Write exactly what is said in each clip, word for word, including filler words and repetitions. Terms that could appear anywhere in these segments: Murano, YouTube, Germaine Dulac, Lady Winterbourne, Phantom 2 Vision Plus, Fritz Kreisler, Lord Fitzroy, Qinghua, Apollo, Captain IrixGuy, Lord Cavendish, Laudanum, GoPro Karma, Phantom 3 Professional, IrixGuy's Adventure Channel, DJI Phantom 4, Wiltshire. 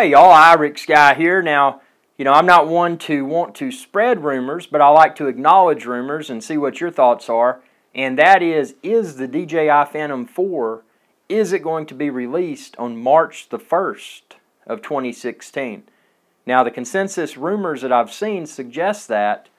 Hey y'all, IrixGuy here. Now, you know, I'm not one to want to spread rumors, but I like to acknowledge rumors and see what your thoughts are. And that is, is the D J I Phantom four, is it going to be released on March the first of twenty sixteen? Now, the consensus rumors that I've seen suggest that.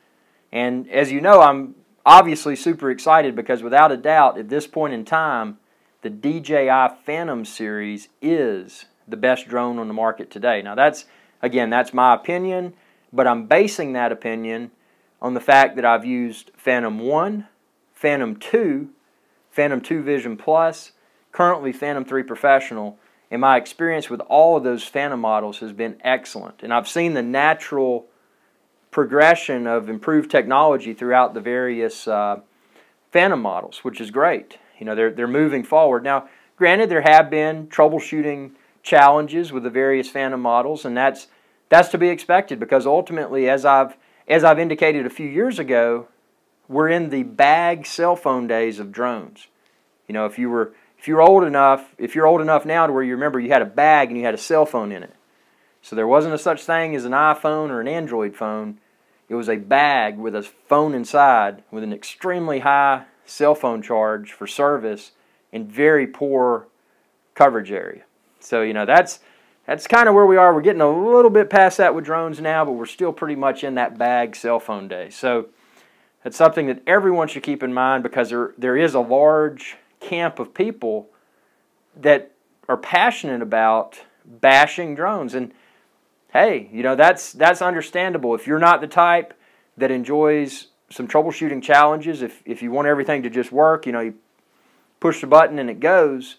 And as you know, I'm obviously super excited because without a doubt, at this point in time, the D J I Phantom series is the best drone on the market today. Now that's, again, that's my opinion, but I'm basing that opinion on the fact that I've used Phantom one, Phantom two, Phantom two Vision Plus, currently Phantom three Professional, and my experience with all of those Phantom models has been excellent. And I've seen the natural progression of improved technology throughout the various uh, Phantom models, which is great. You know, they're, they're moving forward. Now, granted, there have been troubleshooting challenges with the various Phantom models, and that's that's to be expected because ultimately, as I've as I've indicated a few years ago, we're in the bag cell phone days of drones. You know, if you were if you're old enough, if you're old enough now to where you remember you had a bag and you had a cell phone in it. So there wasn't a such thing as an iPhone or an Android phone. It was a bag with a phone inside with an extremely high cell phone charge for service and very poor coverage area. So, you know, that's that's kind of where we are. We're getting a little bit past that with drones now, but we're still pretty much in that bag cell phone day. So that's something that everyone should keep in mind because there, there is a large camp of people that are passionate about bashing drones. And, hey, you know, that's, that's understandable. If you're not the type that enjoys some troubleshooting challenges, if, if you want everything to just work, you know, you push the button and it goes,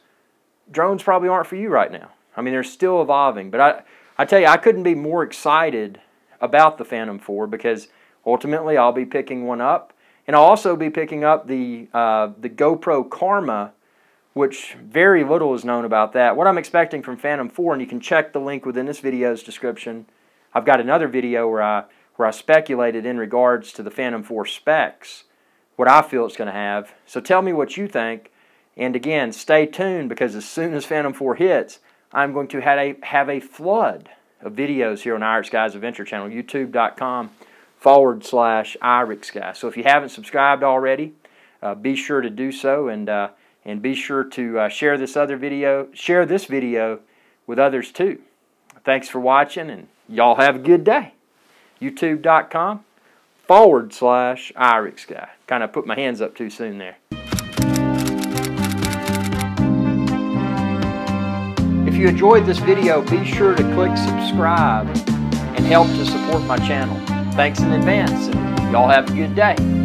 drones probably aren't for you right now. I mean, they're still evolving. But I, I tell you, I couldn't be more excited about the Phantom four because ultimately I'll be picking one up. And I'll also be picking up the, uh, the GoPro Karma, which very little is known about that. What I'm expecting from Phantom four, and you can check the link within this video's description. I've got another video where I, where I speculated in regards to the Phantom four specs, what I feel it's going to have. So tell me what you think. And again, stay tuned because as soon as Phantom four hits, I'm going to have a, have a flood of videos here on IrixGuy's Adventure Channel, youtube.com forward slash IrixGuy. So if you haven't subscribed already, uh, be sure to do so, and, uh, and be sure to uh, share this other video, share this video with others too. Thanks for watching, and y'all have a good day. YouTube.com forward slash IrixGuy. Kind of put my hands up too soon there. If you enjoyed this video, be sure to click subscribe and help to support my channel. Thanks in advance, and y'all have a good day.